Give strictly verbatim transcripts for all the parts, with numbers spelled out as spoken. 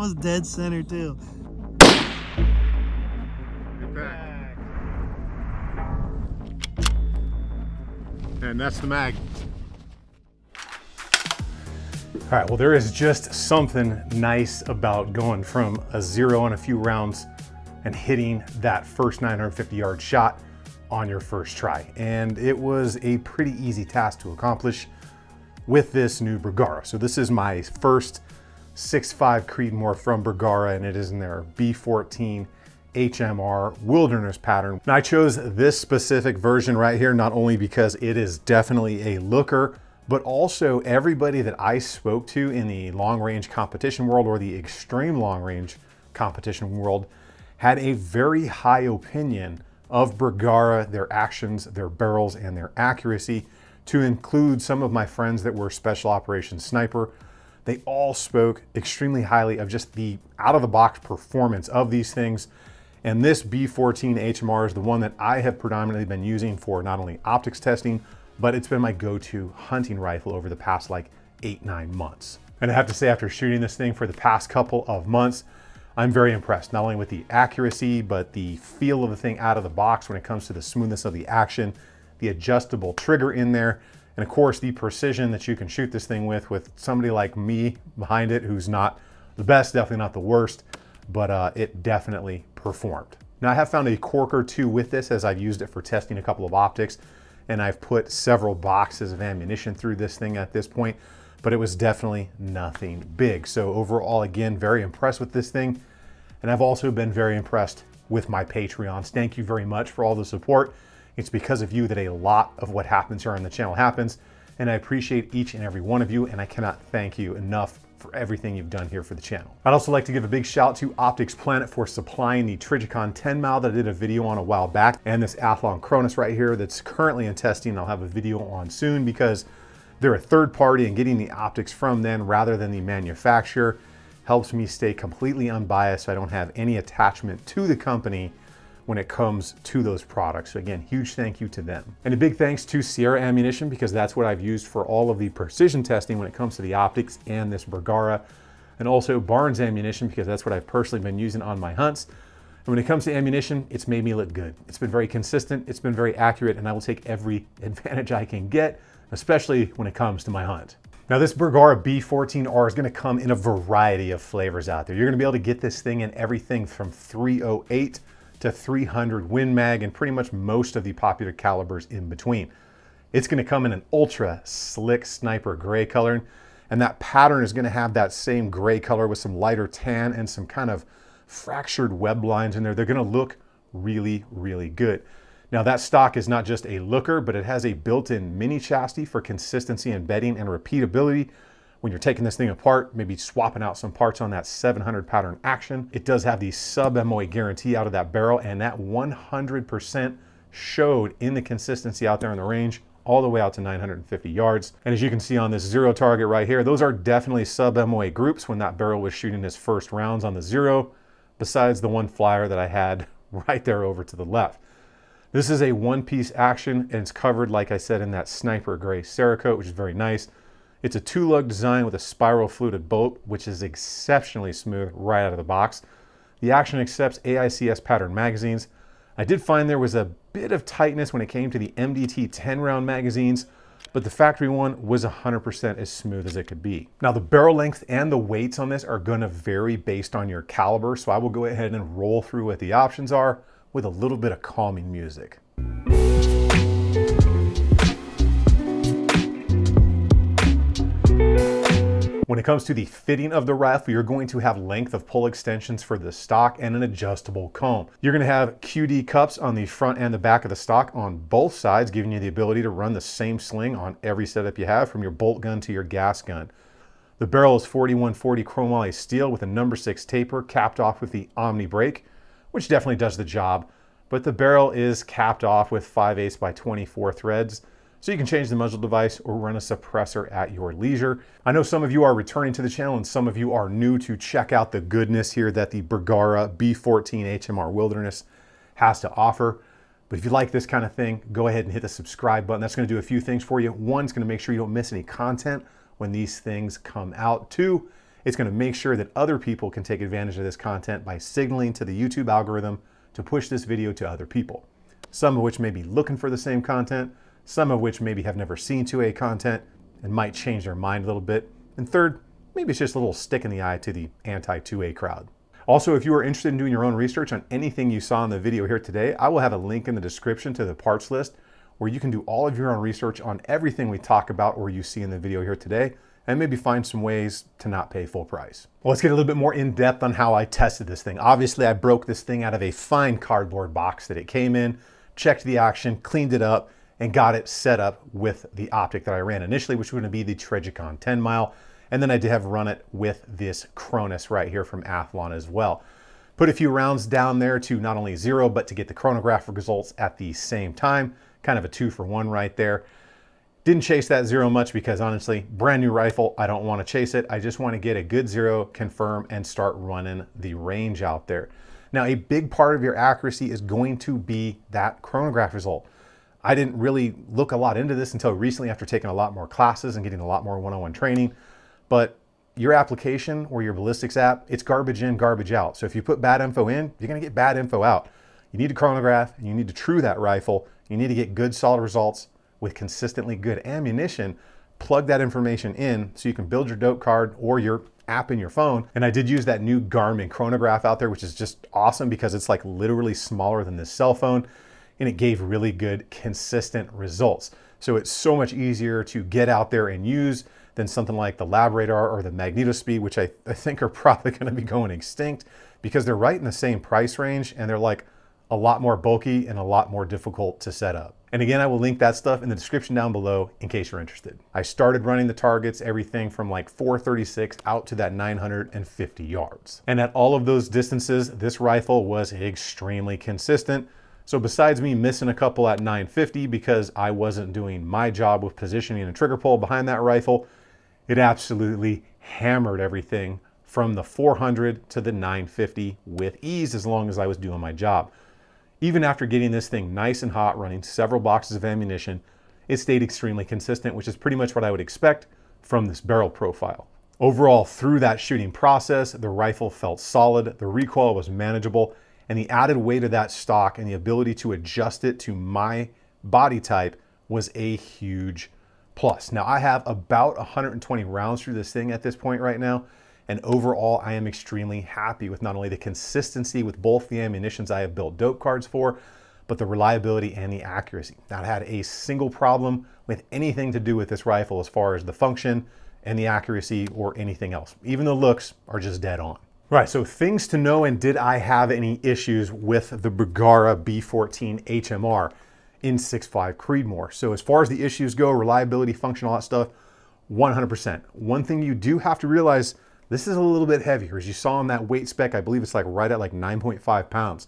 almost dead center too. Back. And that's the mag. All right, well, there is just something nice about going from a zero and a few rounds and hitting that first nine hundred fifty yard shot on your first try. And it was a pretty easy task to accomplish with this new Bergara. So this is my first six point five Creedmoor from Bergara, and it is in their B fourteen H M R Wilderness pattern. Now I chose this specific version right here, not only because it is definitely a looker, but also everybody that I spoke to in the long range competition world or the extreme long range competition world had a very high opinion of Bergara, their actions, their barrels, and their accuracy, to include some of my friends that were special operations sniper. They all spoke extremely highly of just the out-of-the-box performance of these things. And this B fourteen H M R is the one that I have predominantly been using for not only optics testing, but it's been my go-to hunting rifle over the past like eight, nine months. And I have to say, after shooting this thing for the past couple of months, I'm very impressed, not only with the accuracy, but the feel of the thing out of the box when it comes to the smoothness of the action, the adjustable trigger in there, and of course the precision that you can shoot this thing with, with somebody like me behind it, who's not the best, definitely not the worst, but uh, it definitely performed. Now I have found a cork or two with this as I've used it for testing a couple of optics, and I've put several boxes of ammunition through this thing at this point, but it was definitely nothing big. So overall, again, very impressed with this thing. And I've also been very impressed with my Patreons. Thank you very much for all the support. It's because of you that a lot of what happens here on the channel happens. And I appreciate each and every one of you. And I cannot thank you enough for everything you've done here for the channel. I'd also like to give a big shout out to Optics Planet for supplying the Trijicon ten mile that I did a video on a while back. And this Athlon Cronus right here that's currently in testing. I'll have a video on soon because they're a third party, and getting the optics from them rather than the manufacturer helps me stay completely unbiased, so I don't have any attachment to the company when it comes to those products. So again, huge thank you to them. And a big thanks to Sierra Ammunition, because that's what I've used for all of the precision testing when it comes to the optics and this Bergara. And also Barnes Ammunition, because that's what I've personally been using on my hunts. And when it comes to ammunition, it's made me look good. It's been very consistent, it's been very accurate, and I will take every advantage I can get, especially when it comes to my hunt. Now this Bergara B fourteen R is gonna come in a variety of flavors out there. You're gonna be able to get this thing in everything from three oh eight to three hundred win mag, and pretty much most of the popular calibers in between. It's gonna come in an ultra slick sniper gray color, and that pattern is gonna have that same gray color with some lighter tan and some kind of fractured web lines in there. They're gonna look really, really good. Now that stock is not just a looker, but it has a built-in mini chassis for consistency and bedding and repeatability. When you're taking this thing apart, maybe swapping out some parts on that seven hundred pattern action. It does have the sub M O A guarantee out of that barrel, and that one hundred percent showed in the consistency out there in the range, all the way out to nine hundred fifty yards. And as you can see on this zero target right here, those are definitely sub M O A groups when that barrel was shooting his first rounds on the zero, besides the one flyer that I had right there over to the left. This is a one-piece action, and it's covered, like I said, in that sniper gray Cerakote, which is very nice. It's a two-lug design with a spiral fluted bolt, which is exceptionally smooth right out of the box. The action accepts A I C S pattern magazines. I did find there was a bit of tightness when it came to the M D T ten round magazines, but the factory one was one hundred percent as smooth as it could be. Now the barrel length and the weights on this are gonna vary based on your caliber, so I will go ahead and roll through what the options are with a little bit of calming music. When it comes to the fitting of the rifle, you're going to have length of pull extensions for the stock and an adjustable comb. You're gonna have Q D cups on the front and the back of the stock on both sides, giving you the ability to run the same sling on every setup you have, from your bolt gun to your gas gun. The barrel is forty-one forty chromoly steel with a number six taper capped off with the Omni brake, which definitely does the job, but the barrel is capped off with five eighths by twenty-four threads, so you can change the muzzle device or run a suppressor at your leisure. I know some of you are returning to the channel and some of you are new to check out the goodness here that the Bergara B fourteen H M R Wilderness has to offer, but if you like this kind of thing, go ahead and hit the subscribe button. That's gonna do a few things for you. One, it's gonna make sure you don't miss any content when these things come out. Two, It's going to make sure that other people can take advantage of this content by signaling to the YouTube algorithm to push this video to other people, some of which may be looking for the same content, some of which maybe have never seen two A content and might change their mind a little bit, and third, maybe it's just a little stick in the eye to the anti two A crowd. Also, if you are interested in doing your own research on anything you saw in the video here today, I will have a link in the description to the parts list where you can do all of your own research on everything we talk about or you see in the video here today, and maybe find some ways to not pay full price. Well, let's get a little bit more in depth on how I tested this thing. Obviously, I broke this thing out of a fine cardboard box that it came in, checked the action, cleaned it up, and got it set up with the optic that I ran initially, which was gonna be the Trijicon ten mile. And then I did have run it with this Cronus right here from Athlon as well. Put a few rounds down there to not only zero, but to get the chronograph results at the same time. Kind of a two for one right there. Didn't chase that zero much because honestly, brand new rifle, I don't want to chase it. I just want to get a good zero, confirm, and start running the range out there. Now, a big part of your accuracy is going to be that chronograph result. I didn't really look a lot into this until recently after taking a lot more classes and getting a lot more one-on-one training. But your application or your ballistics app, it's garbage in, garbage out. So if you put bad info in, you're gonna get bad info out. You need to chronograph and you need to true that rifle. You need to get good solid results with consistently good ammunition. Plug that information in so you can build your dope card or your app in your phone. And I did use that new Garmin chronograph out there, which is just awesome because it's like literally smaller than this cell phone and it gave really good consistent results. So it's so much easier to get out there and use than something like the LabRadar or the MagnetoSpeed, which I, I think are probably gonna be going extinct because they're right in the same price range and they're like a lot more bulky and a lot more difficult to set up. And again, I will link that stuff in the description down below in case you're interested. I started running the targets, everything from like four thirty-six out to that nine hundred fifty yards. And at all of those distances, this rifle was extremely consistent. So besides me missing a couple at nine fifty because I wasn't doing my job with positioning a trigger pull behind that rifle, it absolutely hammered everything from the four hundred to the nine fifty with ease as long as I was doing my job. Even after getting this thing nice and hot, running several boxes of ammunition, it stayed extremely consistent, which is pretty much what I would expect from this barrel profile. Overall, through that shooting process, the rifle felt solid, the recoil was manageable, and the added weight of that stock and the ability to adjust it to my body type was a huge plus. Now I have about one hundred twenty rounds through this thing at this point right now. And overall, I am extremely happy with not only the consistency with both the ammunitions I have built dope cards for, but the reliability and the accuracy. Not had a single problem with anything to do with this rifle as far as the function and the accuracy or anything else. Even the looks are just dead on. Right, so things to know, and did I have any issues with the Bergara B fourteen H M R in six point five Creedmoor? So as far as the issues go, reliability, function, all that stuff, one hundred percent. One thing you do have to realize, this is a little bit heavier. As you saw on that weight spec, I believe it's like right at like nine point five pounds.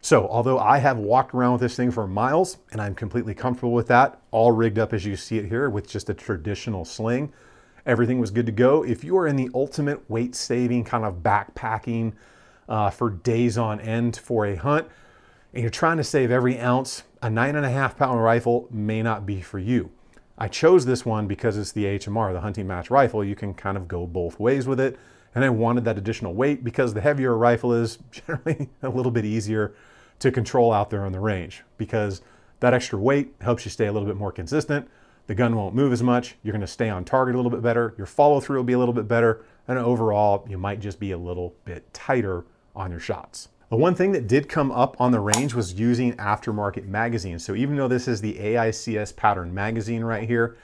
So although I have walked around with this thing for miles and I'm completely comfortable with that, all rigged up as you see it here with just a traditional sling, everything was good to go. If you are in the ultimate weight saving kind of backpacking uh, for days on end for a hunt, and you're trying to save every ounce, a nine and a half pound rifle may not be for you. I chose this one because it's the H M R, the hunting match rifle. You can kind of go both ways with it. And I wanted that additional weight because the heavier a rifle is generally a little bit easier to control out there on the range because that extra weight helps you stay a little bit more consistent. The gun won't move as much. You're gonna stay on target a little bit better. Your follow through will be a little bit better. And overall, you might just be a little bit tighter on your shots. The one thing that did come up on the range was using aftermarket magazines. So even though this is the A I C S pattern magazine right here,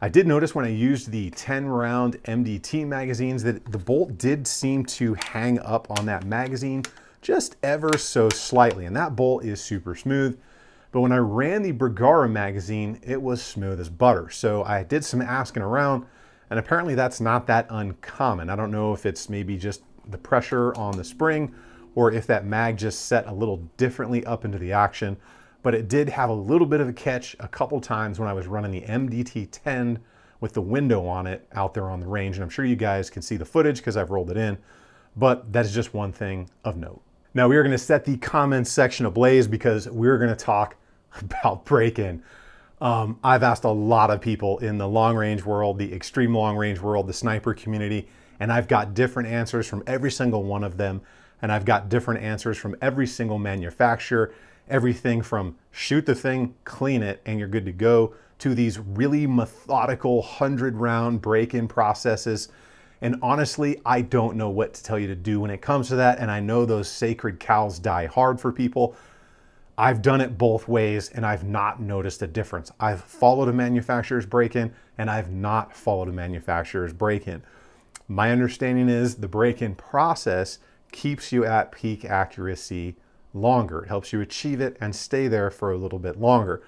I did notice when I used the ten round M D T magazines that the bolt did seem to hang up on that magazine just ever so slightly. And that bolt is super smooth. But when I ran the Bergara magazine, it was smooth as butter. So I did some asking around, and apparently that's not that uncommon. I don't know if it's maybe just the pressure on the spring or if that mag just set a little differently up into the action, but it did have a little bit of a catch a couple times when I was running the M D T ten with the window on it out there on the range. And I'm sure you guys can see the footage because I've rolled it in, but that is just one thing of note. Now we are gonna set the comments section ablaze because we're gonna talk about break-in. Um, I've asked a lot of people in the long range world, the extreme long range world, the sniper community, and I've got different answers from every single one of them, and I've got different answers from every single manufacturer. Everything from shoot the thing, clean it, and you're good to go, to these really methodical hundred round break-in processes. And honestly, I don't know what to tell you to do when it comes to that, and I know those sacred cows die hard for people. I've done it both ways, and I've not noticed a difference. I've followed a manufacturer's break-in, and I've not followed a manufacturer's break-in. My understanding is the break-in process keeps you at peak accuracy longer. It helps you achieve it and stay there for a little bit longer.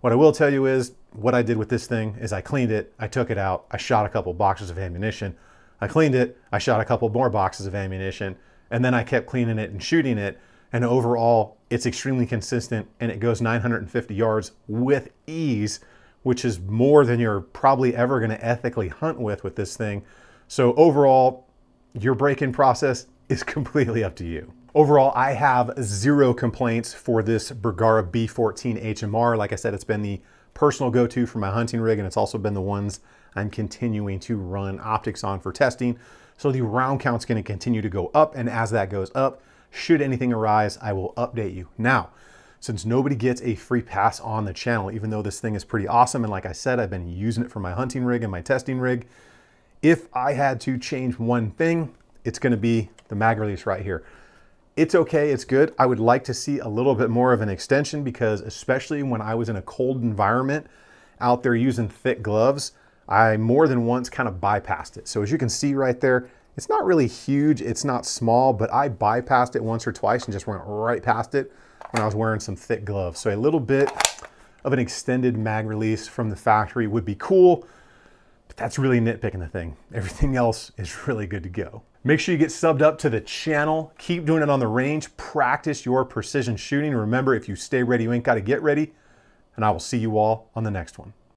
What I will tell you is what I did with this thing is I cleaned it, I took it out, I shot a couple boxes of ammunition, I cleaned it, I shot a couple more boxes of ammunition, and then I kept cleaning it and shooting it. And overall, it's extremely consistent, and it goes nine hundred fifty yards with ease, which is more than you're probably ever going to ethically hunt with with this thing. So overall, your break-in process is completely up to you. Overall, I have zero complaints for this Bergara B fourteen H M R. Like I said, it's been the personal go-to for my hunting rig, and it's also been the ones I'm continuing to run optics on for testing. So the round count's gonna continue to go up, and as that goes up, should anything arise, I will update you. Now, since nobody gets a free pass on the channel, even though this thing is pretty awesome, and like I said, I've been using it for my hunting rig and my testing rig, if I had to change one thing, it's gonna be the mag release right here. It's okay, it's good. I would like to see a little bit more of an extension, because especially when I was in a cold environment out there using thick gloves, I more than once kind of bypassed it. So as you can see right there, it's not really huge, it's not small, but I bypassed it once or twice and just went right past it when I was wearing some thick gloves. So a little bit of an extended mag release from the factory would be cool, but that's really nitpicking the thing. Everything else is really good to go. Make sure you get subbed up to the channel. Keep doing it on the range. Practice your precision shooting. Remember, if you stay ready, you ain't got to get ready. And I will see you all on the next one.